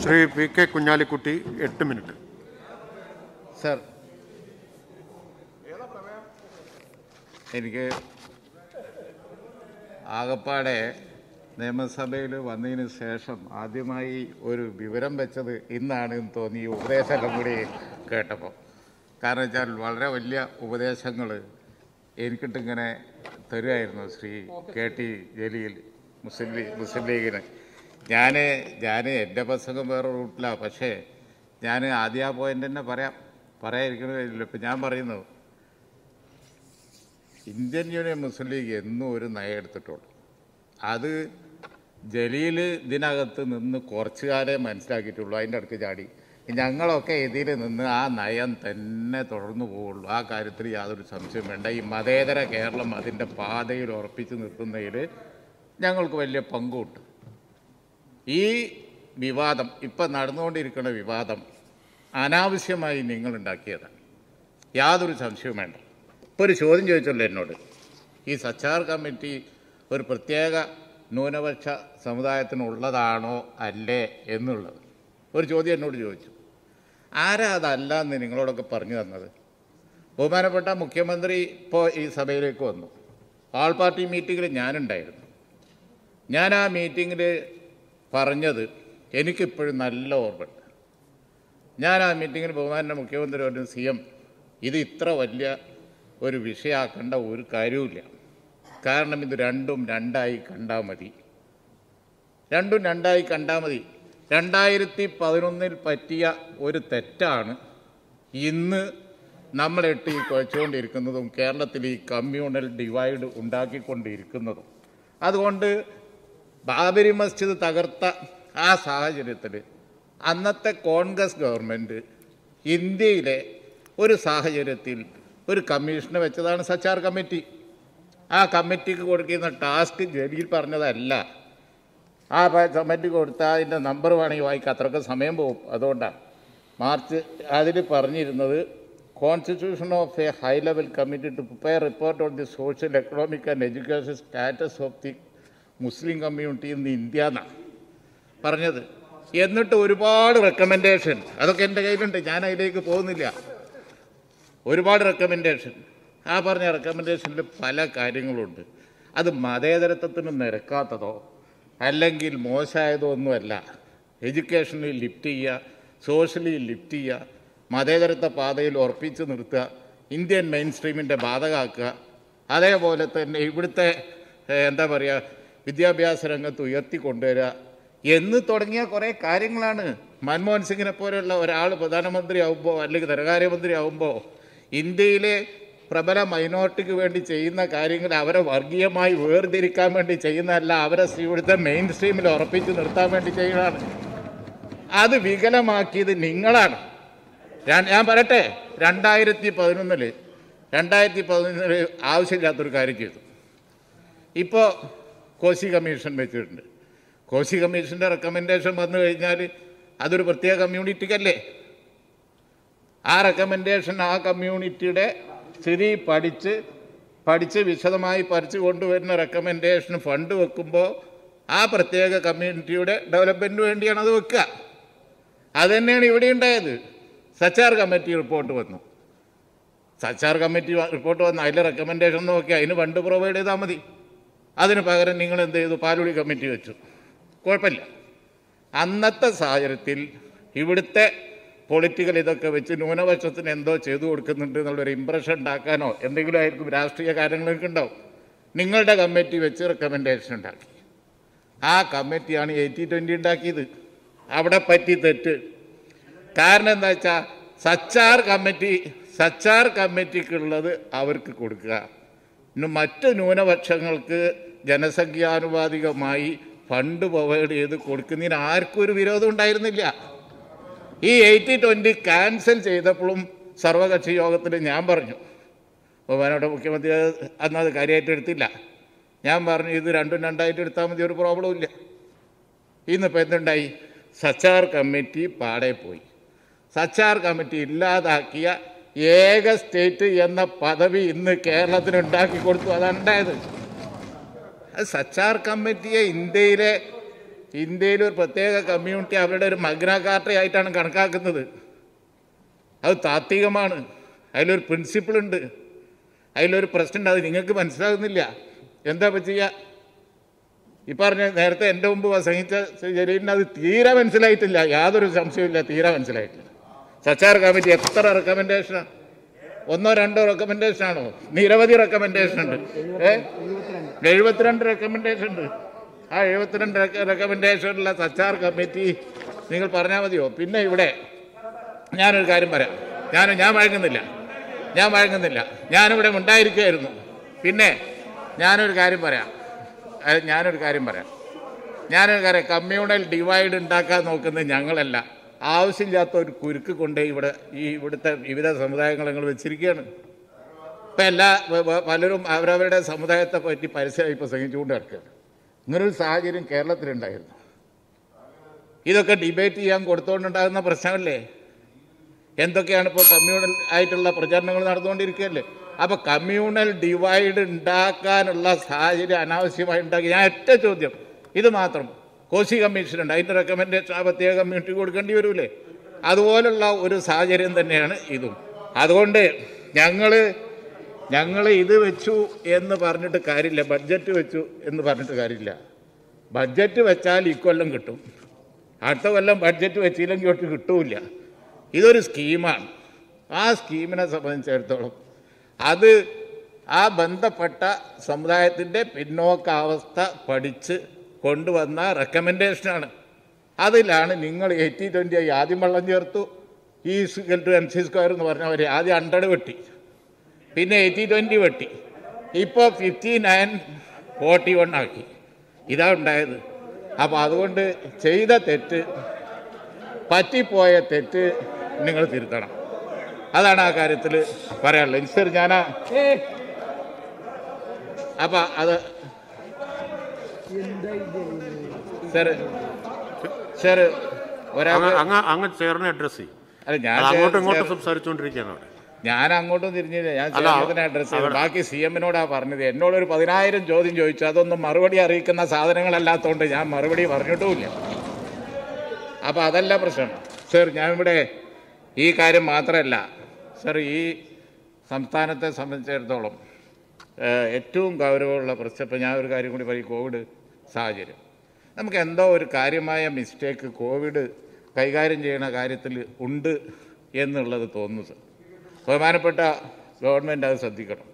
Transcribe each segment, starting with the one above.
Shri P के कुञ्ञालिकुट्टी 8 minute sir आगपाड़े നിയമസഭയിൽ വന്നതിന് ശേഷം ആദ്യമായി ഒരു വിവരം വെച്ചത് ഇന്നാണെന്ന് തോന്നി ഉപദേശം കൂടി കേട്ടപ്പോൾ കാരണം വെച്ചാൽ വളരെ വലിയ ഉപദേശങ്ങൾ എനിക്കിട്ടിങ്ങനെ തരുമായിരുന്നു Shri K T Jaleel Muslim ലീഗിന് ഞാൻ എൻ്റെ പ്രസംഗം വേറെ റൂട്ടിലാണ് പക്ഷേ ഞാൻ ആദ്യ ആ പോയിൻ്റ് തന്നെ പറയാതിരിക്കണമില്ല ഇപ്പം ഞാൻ പറയുന്നു ഇന്ത്യൻ യൂണിയൻ മുസ്ലിം ലീഗ് എന്നും ഒരു നയം എടുത്തിട്ടുള്ളൂ അത് ജലീൽ ഇതിനകത്ത് നിന്ന് കുറച്ചു കാലം മനസ്സിലാക്കിയിട്ടുള്ളൂ അതിൻ്റെ അടുത്ത് ചാടി ഞങ്ങളൊക്കെ ഇതിൽ നിന്ന് ആ നയം തന്നെ തുടർന്നു പോവുള്ളൂ ആ കാര്യത്തിൽ യാതൊരു സംശയം വേണ്ട ഈ മതേതര കേരളം അതിൻ്റെ പാതയിൽ ഉറപ്പിച്ച് നിർത്തുന്നതിൽ ഞങ്ങൾക്ക് വലിയ പങ്കുണ്ട് ഈ വിവാദം ഇപ്പം നടന്നുകൊണ്ടിരിക്കുന്ന വിവാദം അനാവശ്യമായി നിങ്ങളുണ്ടാക്കിയതാണ് യാതൊരു സംശയവും വേണ്ട ഇപ്പോൾ ഒരു ചോദ്യം ചോദിച്ചല്ലോ എന്നോട് ഈ സച്ചാർ കമ്മിറ്റി ഒരു പ്രത്യേക ന്യൂനപക്ഷ സമുദായത്തിനുള്ളതാണോ അല്ലേ എന്നുള്ളത് ഒരു ചോദ്യം എന്നോട് ചോദിച്ചു ആരാ അതല്ല എന്ന് നിങ്ങളോടൊക്കെ പറഞ്ഞു തന്നത് ബഹുമാനപ്പെട്ട മുഖ്യമന്ത്രി ഇപ്പോൾ ഈ സഭയിലേക്ക് വന്നു ആൾ പാർട്ടി മീറ്റിങ്ങിൽ ഞാനുണ്ടായിരുന്നു ഞാൻ ആ മീറ്റിങ്ങിൽ പറഞ്ഞത് എനിക്കിപ്പോഴും നല്ല ഓർമ്മയുണ്ട് ഞാൻ ആ മീറ്റിങ്ങിൽ ബഹുമാനപ്പെട്ട മുഖ്യമന്ത്രിയോട് സി എം ഇത് ഇത്ര വലിയ ഒരു വിഷയമാക്കേണ്ട ഒരു കാര്യവുമില്ല കാരണം ഇത് രണ്ടും രണ്ടായി കണ്ടാൽ മതി 2011-ൽ പറ്റിയ ഒരു തെറ്റാണ് ഇന്ന് നമ്മളിട്ട് ഈ കുഴച്ചുകൊണ്ടിരിക്കുന്നതും കേരളത്തിൽ ഈ കമ്മ്യൂണൽ ഡിവൈഡ് ഉണ്ടാക്കിക്കൊണ്ടിരിക്കുന്നതും അതുകൊണ്ട് ബാബരി മസ്ജിദ് തകർത്ത ആ സാഹചര്യത്തിൽ അന്നത്തെ കോൺഗ്രസ് ഗവൺമെൻറ് ഇന്ത്യയിലെ ഒരു സാഹചര്യത്തിൽ ഒരു കമ്മീഷനെ വെച്ചതാണ് സച്ചാർ കമ്മിറ്റി ആ കമ്മിറ്റിക്ക് കൊടുക്കുന്ന ടാസ്ക് ജലീൽ പറഞ്ഞതല്ല ആ കമ്മിറ്റി കൊടുത്താൽ അതിൻ്റെ നമ്പർ വേണമെങ്കിൽ വായിക്കുക അത്രയ്ക്ക് സമയം പോകും അതുകൊണ്ടാണ് അതിൽ പറഞ്ഞിരുന്നത് constitution of a high level committee to prepare report on the social economic and education status of the Muslim community in India എന്നാണ് പറഞ്ഞത് എന്നിട്ട് ഒരുപാട് റെക്കമെൻഡേഷൻ അതൊക്കെ എൻ്റെ കയ്യിലുണ്ട് ഞാൻ അതിലേക്ക് പോകുന്നില്ല ഒരുപാട് റെക്കമെൻഡേഷൻ ആ പറഞ്ഞ റെക്കമെൻഡേഷനിൽ പല കാര്യങ്ങളുണ്ട് അത് മതേതരത്വത്തിന് നിരക്കാത്തതോ അല്ലെങ്കിൽ മോശമായതോ ഒന്നുമല്ല എഡ്യൂക്കേഷനിൽ ലിഫ്റ്റ് ചെയ്യുക സോഷ്യലി ലിഫ്റ്റ് ചെയ്യുക മതേതരത്വ പാതയിൽ ഉറപ്പിച്ച് നിർത്തുക ഇന്ത്യൻ മെയിൻ സ്ട്രീമിൻ്റെ ബാധകമാക്കുക അതേപോലെ തന്നെ ഇവിടുത്തെ എന്താ പറയുക വിദ്യാഭ്യാസ രംഗത്ത് ഉയർത്തിക്കൊണ്ടുവരിക എന്ന് തുടങ്ങിയ കുറേ കാര്യങ്ങളാണ് മൻമോഹൻ സിംഗിനെ പോലെയുള്ള ഒരാൾ പ്രധാനമന്ത്രിയാവുമ്പോൾ അല്ലെങ്കിൽ ധനകാര്യമന്ത്രിയാവുമ്പോൾ ഇന്ത്യയിലെ പ്രബല മൈനോറിറ്റിക്ക് വേണ്ടി ചെയ്യുന്ന കാര്യങ്ങൾ അവരെ വർഗീയമായി വേർതിരിക്കാൻ വേണ്ടി ചെയ്യുന്നതല്ല അവരെ ഇവിടുത്തെ മെയിൻ സ്ട്രീമിൽ ഉറപ്പിച്ച് നിർത്താൻ വേണ്ടി ചെയ്യുന്നതാണ് അത് വികലമാക്കിയത് നിങ്ങളാണ് ഞാൻ പറയട്ടെ 2011 ആവശ്യമില്ലാത്തൊരു കാര്യം ചെയ്തു ഇപ്പോൾ കോശി കമ്മീഷൻ വെച്ചിട്ടുണ്ട് കോശി കമ്മീഷൻ്റെ റെക്കമെൻഡേഷൻ വന്നു കഴിഞ്ഞാൽ അതൊരു പ്രത്യേക കമ്മ്യൂണിറ്റിക്കല്ലേ ആ റെക്കമെൻഡേഷൻ ആ കമ്മ്യൂണിറ്റിയുടെ സ്ഥിതി പഠിച്ച് വിശദമായി പഠിച്ചു കൊണ്ടുവരുന്ന റെക്കമെൻഡേഷൻ ഫണ്ട് വെക്കുമ്പോൾ ആ പ്രത്യേക കമ്മ്യൂണിറ്റിയുടെ ഡെവലപ്മെൻറ്റിന് വേണ്ടിയാണ് അത് വെക്കുക അതുതന്നെയാണ് ഇവിടെ ഉണ്ടായത് സച്ചാർ കമ്മിറ്റി റിപ്പോർട്ട് വന്നു അതിലെ റെക്കമെൻഡേഷൻ നോക്കി അതിന് ഫണ്ട് പ്രൊവൈഡ് ചെയ്താൽ മതി അതിന് പകരം നിങ്ങൾ എന്ത് ചെയ്തു പാലുളി കമ്മിറ്റി വെച്ചു കുഴപ്പമില്ല അന്നത്തെ സാഹചര്യത്തിൽ ഇവിടുത്തെ പൊളിറ്റിക്കൽ ഇതൊക്കെ വെച്ച് ന്യൂനപക്ഷത്തിന് എന്തോ ചെയ്തു കൊടുക്കുന്നുണ്ട് എന്നുള്ളൊരു ഇമ്പ്രഷൻ ഉണ്ടാക്കാനോ എന്തെങ്കിലും ആയിരിക്കും രാഷ്ട്രീയ കാര്യങ്ങളൊക്കെ ഉണ്ടാവും നിങ്ങളുടെ കമ്മിറ്റി വെച്ച് റെക്കമെൻഡേഷൻ ഉണ്ടാക്കി ആ കമ്മിറ്റിയാണ് 80-20 ഉണ്ടാക്കിയത് അവിടെ പറ്റി തെറ്റ് കാരണം എന്താ വെച്ചാൽ സച്ചാർ കമ്മിറ്റിക്കുള്ളത് അവർക്ക് കൊടുക്കുക മറ്റ് ന്യൂനപക്ഷങ്ങൾക്ക് ജനസംഖ്യാനുപാതികമായി ഫണ്ട് പ്രൊവൈഡ് ചെയ്ത് കൊടുക്കുന്നതിന് ആർക്കും ഒരു വിരോധം ഉണ്ടായിരുന്നില്ല ഈ 80-20 ക്യാൻസൽ ചെയ്തപ്പോഴും സർവകക്ഷി യോഗത്തിൽ ഞാൻ പറഞ്ഞു ബഹുമാനപ്പെട്ട മുഖ്യമന്ത്രി അന്നത് കാര്യമായിട്ട് എടുത്തില്ല ഞാൻ പറഞ്ഞു ഇത് രണ്ടായിട്ട് എടുത്താൽ മതി ഒരു പ്രോബ്ലം ഇല്ല ഇന്നിപ്പോൾ എന്തുണ്ടായി സച്ചാർ കമ്മിറ്റി പാടെ പോയി സച്ചാർ കമ്മിറ്റി ഇല്ലാതാക്കിയ ഏക സ്റ്റേറ്റ് എന്ന പദവി ഇന്ന് കേരളത്തിന് ഉണ്ടാക്കി കൊടുത്തു അതാണ് ഉണ്ടായത് സച്ചാർ കമ്മിറ്റിയെ ഇന്ത്യയിലെ ഇന്ത്യയിൽ ഒരു പ്രത്യേക കമ്മ്യൂണിറ്റി അവരുടെ ഒരു മഗ്ന കാർട്ടയായിട്ടാണ് കണക്കാക്കുന്നത്. അത് താത്വികമാണ്, അതിലൊരു പ്രിൻസിപ്പിളുണ്ട്, അതിലൊരു പ്രശ്നമുണ്ട്. അത് നിങ്ങൾക്ക് മനസ്സിലാകുന്നില്ല. എന്താ ഇപ്പം ചെയ്യുക? ഈ പറഞ്ഞ നേരത്തെ എൻ്റെ മുമ്പ് പ്രസംഗിച്ച ശ്രീ ജലീലിന് അത് തീരെ മനസ്സിലായിട്ടില്ല, യാതൊരു സംശയമില്ല, തീരെ മനസ്സിലായിട്ടില്ല. സർക്കാർ കമ്മിറ്റി എത്ര റെക്കമെൻഡേഷനാണ്? ഒന്നോ രണ്ടോ റെക്കമെൻഡേഷനാണോ? നിരവധി റെക്കമെൻഡേഷൻ ഉണ്ട്. 72 റെക്കമെൻഡേഷൻ ഉണ്ട്. ആ 72 റെക്കമെൻഡേഷനുള്ള സർക്കാർ കമ്മിറ്റി നിങ്ങൾ പറഞ്ഞാൽ മതിയോ? പിന്നെ ഇവിടെ ഞാനൊരു കാര്യം പറയാം. ഞാൻ വഴങ്ങുന്നില്ല. ഞാനിവിടെ ഉണ്ടായിരിക്കുകയായിരുന്നു. പിന്നെ ഞാനൊരു കാര്യം പറയാം. കമ്മ്യൂണൽ ഡിവൈഡ് ഉണ്ടാക്കാൻ നോക്കുന്നത് ഞങ്ങളല്ല. ആവശ്യമില്ലാത്ത ഒരു കുരുക്ക് കൊണ്ട് ഇവിടുത്തെ വിവിധ സമുദായങ്ങൾ ഞങ്ങൾ വെച്ചിരിക്കുകയാണ്. ഇപ്പം പലരും അവരവരുടെ സമുദായത്തെ പറ്റി പരസ്യമായി പ്രസംഗിച്ചുകൊണ്ട് നടക്കുകയാണ്. ഇങ്ങനൊരു സാഹചര്യം കേരളത്തിലുണ്ടായിരുന്നു. ഇതൊക്കെ ഡിബേറ്റ് ചെയ്യാൻ കൊടുത്തുകൊണ്ടുണ്ടാകുന്ന പ്രശ്നമല്ലേ? എന്തൊക്കെയാണ് ഇപ്പോൾ കമ്മ്യൂണൽ ആയിട്ടുള്ള പ്രചരണങ്ങൾ നടന്നുകൊണ്ടിരിക്കുകയല്ലേ? അപ്പോൾ കമ്മ്യൂണൽ ഡിവൈഡ് ഉണ്ടാക്കാനുള്ള സാഹചര്യം അനാവശ്യമായി ഉണ്ടാക്കി. ഞാൻ ഒറ്റ ചോദ്യം, ഇത് മാത്രം. കോശി കമ്മീഷനുണ്ട്, അതിൻ്റെ റെക്കമെൻഡേഷൻ ആ പ്രത്യേക കമ്മ്യൂണിറ്റി കൊടുക്കേണ്ടി വരൂലേ? അതുപോലുള്ള ഒരു സാഹചര്യം തന്നെയാണ് ഇതും. അതുകൊണ്ട് ഞങ്ങൾ ഇത് വെച്ചു എന്ന് പറഞ്ഞിട്ട് കാര്യമില്ല, ബഡ്ജറ്റ് വെച്ചു എന്ന് പറഞ്ഞിട്ട് കാര്യമില്ല. ബഡ്ജറ്റ് വെച്ചാൽ ഇക്കൊല്ലം കിട്ടും, അടുത്ത കൊല്ലം ബഡ്ജറ്റ് വെച്ചില്ലെങ്കിൽ ഒട്ട് കിട്ടൂല. ഇതൊരു സ്കീമാണ്. ആ സ്കീമിനെ സംബന്ധിച്ചിടത്തോളം അത് ആ ബന്ധപ്പെട്ട സമുദായത്തിൻ്റെ പിന്നോക്കാവസ്ഥ പഠിച്ച് കൊണ്ടുവന്ന റെക്കമെൻഡേഷനാണ്. അതിലാണ് നിങ്ങൾ 80/20 ആയി ആദ്യം വെള്ളം ചേർത്തു, E=MC² എന്ന് പറഞ്ഞവർ ആദ്യം 100 വെട്ടി, പിന്നെ 80/20 വെട്ടി, ഇപ്പോൾ 59/41 ആക്കി. ഇതാ ഉണ്ടായത്. അപ്പോൾ അതുകൊണ്ട് ചെയ്ത തെറ്റ്, പറ്റിപ്പോയ തെറ്റ് നിങ്ങൾ തിരുത്തണം. അതാണ് ആ കാര്യത്തിൽ പറയാനുള്ളത്. ഇൻസ്റ്റർ ഞാനാ അപ്പം അത് ഞാൻ അങ്ങോട്ടും തിരിഞ്ഞില്ല. ഞാൻ അഡ്രസ് ചെയ്തു. ബാക്കി CM നോടാ പറഞ്ഞത്. എന്നോടൊരു 10,000 ചോദ്യം ചോദിച്ചു. അതൊന്നും മറുപടി അറിയിക്കുന്ന സാധനങ്ങളല്ലാത്തതുകൊണ്ട് ഞാൻ മറുപടി പറഞ്ഞിട്ടുമില്ല. അപ്പം അതല്ല പ്രശ്നം. ഞാനിവിടെ ഈ കാര്യം മാത്രമല്ല ഈ സംസ്ഥാനത്തെ സംബന്ധിച്ചിടത്തോളം ഏറ്റവും ഗൗരവമുള്ള പ്രശ്നം. ഇപ്പം ഞാൻ ഒരു കാര്യം കൂടി പറയും. കോവിഡ് സാഹചര്യം നമുക്ക് എന്തോ ഒരു കാര്യമായ മിസ്റ്റേക്ക് കോവിഡ് കൈകാര്യം ചെയ്യുന്ന കാര്യത്തിൽ ഉണ്ട് എന്നുള്ളത് തോന്നുന്നു. സർ, ബഹുമാനപ്പെട്ട ഗവൺമെൻറ് അത് ശ്രദ്ധിക്കണം.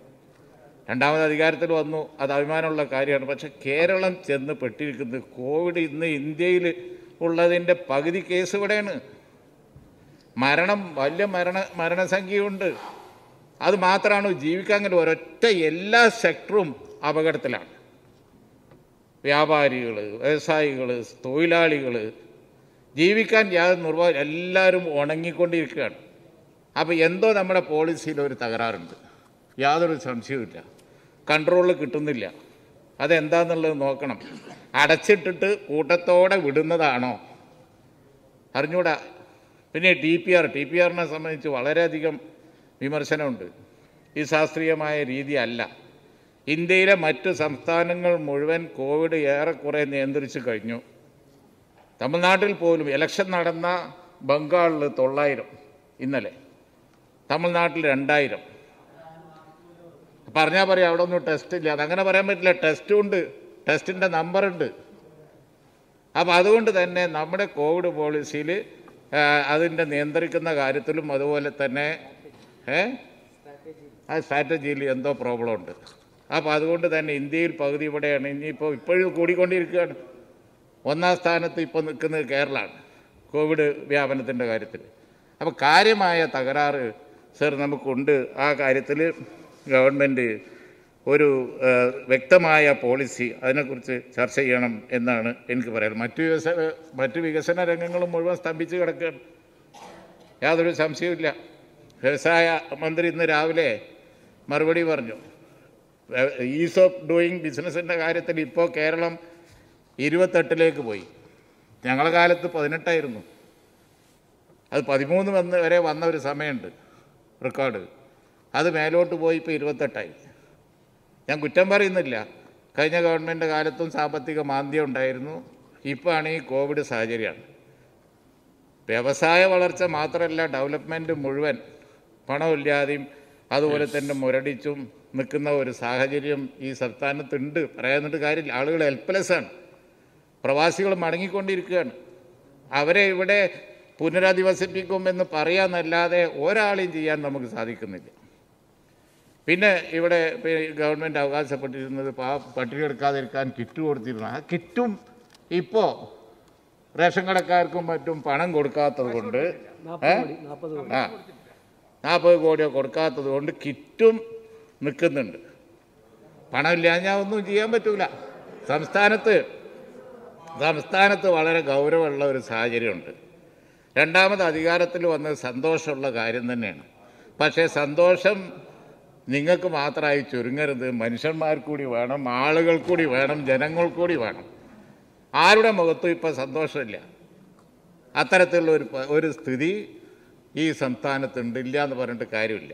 രണ്ടാമത് അധികാരത്തിൽ വന്നു, അത് അഭിമാനമുള്ള കാര്യമാണ്. പക്ഷേ കേരളം ചെന്ന് പെട്ടിരിക്കുന്നത് കോവിഡ് ഇന്ന് ഇന്ത്യയിൽ ഉള്ളതിൻ്റെ പകുതി കേസ് ഇവിടെയാണ്. വലിയ മരണസംഖ്യയുണ്ട്. അത് മാത്രമാണ് ജീവിക്കാൻ കഴിയും. ഒരൊറ്റ എല്ലാ സെക്ടറും അപകടത്തിലാണ്. വ്യാപാരികൾ, വ്യവസായികൾ, തൊഴിലാളികൾ, ജീവിക്കാൻ യാതൊരു നിർവാഹം, എല്ലാവരും ഉണങ്ങിക്കൊണ്ടിരിക്കുകയാണ്. അപ്പോൾ എന്തോ നമ്മുടെ പോളിസിയിൽ ഒരു തകരാറുണ്ട്, യാതൊരു സംശയവുമില്ല. കൺട്രോൾ കിട്ടുന്നില്ല. അതെന്താണെന്നുള്ളത് നോക്കണം. അടച്ചിട്ടിട്ട് കൂട്ടത്തോടെ വിടുന്നതാണോ? അറിഞ്ഞൂടാ. പിന്നെ ടി പി ആറിനെ സംബന്ധിച്ച് വളരെയധികം വിമർശനമുണ്ട്. ഈ ശാസ്ത്രീയമായ രീതിയല്ല. ഇന്ത്യയിലെ മറ്റ് സംസ്ഥാനങ്ങൾ മുഴുവൻ കോവിഡ് ഏറെക്കുറെ നിയന്ത്രിച്ച് കഴിഞ്ഞു. തമിഴ്നാട്ടിൽ പോലും ഇലക്ഷൻ നടന്ന ബംഗാളിൽ 900 ഇന്നലെ, തമിഴ്നാട്ടിൽ 2000. പറഞ്ഞാൽ പറയാം അവിടെ ഒന്നും ടെസ്റ്റ് ഇല്ല. അതങ്ങനെ പറയാൻ പറ്റില്ല. ടെസ്റ്റും ഉണ്ട്, ടെസ്റ്റിൻ്റെ നമ്പറുണ്ട്. അപ്പോൾ അതുകൊണ്ട് തന്നെ നമ്മുടെ കോവിഡ് പോളിസിയിൽ അതിൻ്റെ നിയന്ത്രിക്കുന്ന കാര്യത്തിലും അതുപോലെ തന്നെ ആ സ്ട്രാറ്റജിയിൽ എന്തോ പ്രോബ്ലം ഉണ്ട്. അപ്പോൾ അതുകൊണ്ട് തന്നെ ഇന്ത്യയിൽ പകുതി ഇവിടെയാണ്. ഇനിയിപ്പോൾ ഇപ്പോഴും കൂടിക്കൊണ്ടിരിക്കുകയാണ്. ഒന്നാം സ്ഥാനത്ത് ഇപ്പോൾ നിൽക്കുന്നത് കേരളമാണ് കോവിഡ് വ്യാപനത്തിൻ്റെ കാര്യത്തിൽ. അപ്പോൾ കാര്യമായ തകരാറ് സർ നമുക്കുണ്ട്. ആ കാര്യത്തിൽ ഗവൺമെൻറ് ഒരു വ്യക്തമായ പോളിസി അതിനെക്കുറിച്ച് ചർച്ച ചെയ്യണം എന്നാണ് എനിക്ക് പറയാനുള്ളത്. മറ്റു വികസന രംഗങ്ങളും മുഴുവൻ സ്തംഭിച്ച് കിടക്കുകയാണ്, യാതൊരു സംശയവുമില്ല. വ്യവസായ മന്ത്രി ഇന്ന് രാവിലെ മറുപടി പറഞ്ഞു. ഈസ് ഓഫ് ഡൂയിങ് ബിസിനസ്സിൻ്റെ കാര്യത്തിൽ ഇപ്പോൾ കേരളം 28ലേക്ക് പോയി. ഞങ്ങളുടെ കാലത്ത് 18 ആയിരുന്നു. അത് 13 വരെ വന്ന ഒരു സമയമുണ്ട് റെക്കോർഡ്. അത് മേലോട്ട് പോയി ഇപ്പോൾ 28ആയി. ഞാൻ കുറ്റം പറയുന്നില്ല. കഴിഞ്ഞ ഗവൺമെൻറ്റിൻ്റെ കാലത്തും സാമ്പത്തിക മാന്ദ്യം ഉണ്ടായിരുന്നു. ഇപ്പാണ് ഈ കോവിഡ് സാഹചര്യമാണ്. വ്യവസായ വളർച്ച മാത്രമല്ല, ഡെവലപ്മെൻറ്റ് മുഴുവൻ പണമില്ലാതെയും അതുപോലെ തന്നെ മുരടിച്ചും നിൽക്കുന്ന ഒരു സാഹചര്യം ഈ സംസ്ഥാനത്തുണ്ട്. പറയാനൊരു കാര്യമില്ല, ആളുകൾ ഹെൽപ്ലെസ്സാണ്. പ്രവാസികൾ മടങ്ങിക്കൊണ്ടിരിക്കുകയാണ്. അവരെ ഇവിടെ പുനരധിവസിപ്പിക്കുമെന്ന് പറയാമെന്നല്ലാതെ ഒരാളെയും ചെയ്യാൻ നമുക്ക് സാധിക്കുന്നില്ല. പിന്നെ ഇവിടെ ഗവൺമെൻറ് അവകാശപ്പെട്ടിരുന്നത് പട്ടിണി എടുക്കാതിരിക്കാൻ കിറ്റ് കൊടുത്തിരുന്നു. ആ കിറ്റും ഇപ്പോൾ റേഷൻ കടക്കാർക്കും മറ്റും പണം കൊടുക്കാത്തത് കൊണ്ട് 40 കോടിയോ കൊടുക്കാത്തത് കൊണ്ട് കിറ്റും നിൽക്കുന്നുണ്ട്. പണമില്ലാഞ്ഞാൽ ഒന്നും ചെയ്യാൻ പറ്റൂല. സംസ്ഥാനത്ത് വളരെ ഗൗരവമുള്ള ഒരു സാഹചര്യമുണ്ട്. രണ്ടാമത് അധികാരത്തിൽ വന്നത് സന്തോഷമുള്ള കാര്യം തന്നെയാണ്. പക്ഷേ സന്തോഷം നിങ്ങൾക്ക് മാത്രമായി ചുരുങ്ങരുത്. മനുഷ്യന്മാർക്കൂടി വേണം, ആളുകൾ കൂടി വേണം, ജനങ്ങൾ കൂടി വേണം. ആരുടെ മുഖത്തും ഇപ്പോൾ സന്തോഷമില്ല. അത്തരത്തിലുള്ള ഒരു സ്ഥിതി ഈ സംസ്ഥാനത്തുണ്ട്. ഇല്ല എന്ന് പറഞ്ഞിട്ട് കാര്യമില്ല.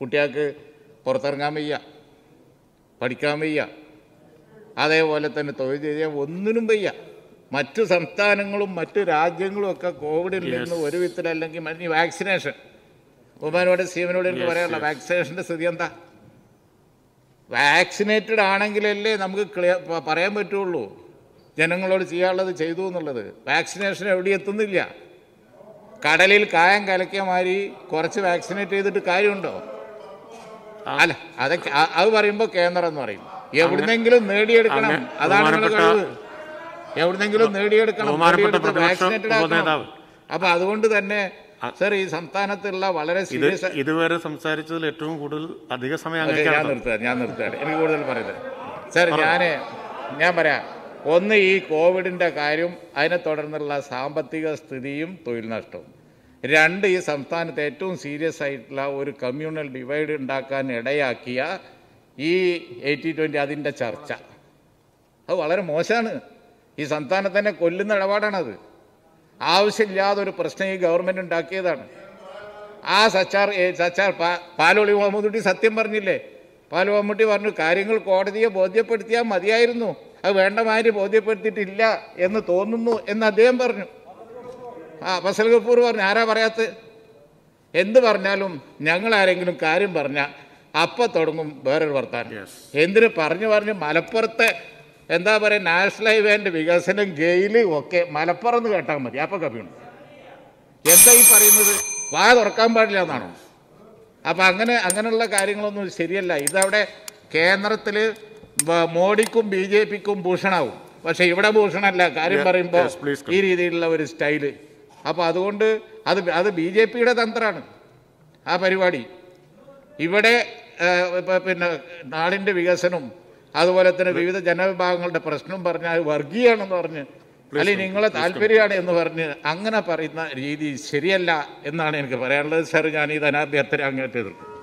കുട്ടികൾക്ക് പുറത്തിറങ്ങാൻ വയ്യ, പഠിക്കാൻ വയ്യ, അതേപോലെ തന്നെ തൊഴിൽ ചെയ്യാൻ ഒന്നിനും വയ്യ. മറ്റു സംസ്ഥാനങ്ങളും മറ്റു രാജ്യങ്ങളും ഒക്കെ കോവിഡിൽ നിന്ന് ഒരു വിധത്തിലല്ലെങ്കിൽ മറ്റു വാക്സിനേഷൻ ഉമ്മാനോട് സീമനോട് എനിക്ക് പറയാനുള്ള വാക്സിനേഷൻ്റെ സ്ഥിതി എന്താ? വാക്സിനേറ്റഡ് ആണെങ്കിലല്ലേ നമുക്ക് പറയാൻ പറ്റുള്ളൂ ജനങ്ങളോട് ചെയ്യാനുള്ളത് ചെയ്തു എന്നുള്ളത്. വാക്സിനേഷൻ എവിടെ എത്തുന്നില്ല. കടലിൽ കായം കലക്കിയ മാതിരി കുറച്ച് വാക്സിനേറ്റ് ചെയ്തിട്ട് കാര്യമുണ്ടോ? അല്ല, അതൊക്കെ അത് പറയുമ്പോൾ കേന്ദ്രം എന്ന് പറയും. എവിടുന്നെങ്കിലും നേടിയെടുക്കണം, അതാണ് കഴിവ്. എവിടുന്നെങ്കിലും നേടിയെടുക്കണം, വാക്സിനേറ്റഡ് ആക്കണം. അപ്പം അതുകൊണ്ട് തന്നെ സർ, ഈ സംസ്ഥാനത്തുള്ള വളരെ സീരിയസ്. ഇതുവരെ സംസാരിച്ചതിൽ ഏറ്റവും കൂടുതൽ അധിക സമയം ഞാൻ നിർത്തുകയാണ്. എനിക്ക് കൂടുതൽ പറയുന്നത് സർ, ഞാൻ പറയാം. ഒന്ന്, ഈ കോവിഡിൻ്റെ കാര്യം, അതിനെ തുടർന്നുള്ള സാമ്പത്തിക സ്ഥിതിയും തൊഴിൽ നഷ്ടവും. രണ്ട്, ഈ സംസ്ഥാനത്ത് ഏറ്റവും സീരിയസ് ആയിട്ടുള്ള ഒരു കമ്മ്യൂണൽ ഡിവൈഡ് ഉണ്ടാക്കാൻ ഇടയാക്കിയ ഈ 80/20, അതിൻ്റെ ചർച്ച. അത് വളരെ മോശമാണ്. ഈ സംസ്ഥാനത്ത് തന്നെ കൊല്ലുന്ന ഇടപാടാണത്. ആവശ്യമില്ലാതൊരു പ്രശ്നം ഈ ഗവൺമെൻറ് ഉണ്ടാക്കിയതാണ്. ആ സച്ചാർ പാലോളി മുഹമ്മദുട്ടി സത്യം പറഞ്ഞില്ലേ? പാലു മമ്മൂട്ടി പറഞ്ഞു, കാര്യങ്ങൾ കോടതിയെ ബോധ്യപ്പെടുത്തിയാൽ മതിയായിരുന്നു, അത് വേണ്ടമാതിരി ബോധ്യപ്പെടുത്തിയിട്ടില്ല എന്ന് തോന്നുന്നു എന്ന് അദ്ദേഹം പറഞ്ഞു. ആ ഫസൽ ഗഫൂർ പറഞ്ഞു. ആരാ പറയാത്തത്? എന്ത് പറഞ്ഞാലും ഞങ്ങളാരെങ്കിലും കാര്യം പറഞ്ഞാൽ അപ്പം തുടങ്ങും വേറൊരു വർത്താനം. എന്തിന് പറഞ്ഞ് മലപ്പുറത്തെ എന്താ പറയുക, നാഷണൽ ഹൈവേൻ്റെ വികസനം, ഗെയിൽ ഒക്കെ മലപ്പുറം എന്ന് കേട്ടാൽ മതി, അപ്പം കപ്പിയുണ്ട്. എന്താ ഈ പറയുന്നത്? വാ തുറക്കാൻ പാടില്ല എന്നാണോ? അപ്പം അങ്ങനെയുള്ള കാര്യങ്ങളൊന്നും ശരിയല്ല. ഇതവിടെ കേന്ദ്രത്തിൽ മോഡിക്കും BJPക്കും ഭൂഷണാവും, പക്ഷേ ഇവിടെ ഭൂഷണമല്ല കാര്യം പറയുമ്പോൾ ഈ രീതിയിലുള്ള ഒരു സ്റ്റൈല്. അപ്പോൾ അതുകൊണ്ട് അത് BJPയുടെ തന്ത്രമാണ് ആ പരിപാടി. ഇവിടെ പിന്നെ നാടിൻ്റെ വികസനവും അതുപോലെ തന്നെ വിവിധ ജനവിഭാഗങ്ങളുടെ പ്രശ്നം പറഞ്ഞ് അത് വർഗീയാണെന്ന് പറഞ്ഞ്, അല്ലെങ്കിൽ നിങ്ങളെ താല്പര്യമാണ് എന്ന് പറഞ്ഞ് അങ്ങനെ പറയുന്ന രീതി ശരിയല്ല എന്നാണ് എനിക്ക് പറയാനുള്ളത്. സാർ, ഞാൻ ഈ ധനാഭ്യർത്ഥന അങ്ങേറ്റെതിർക്കും.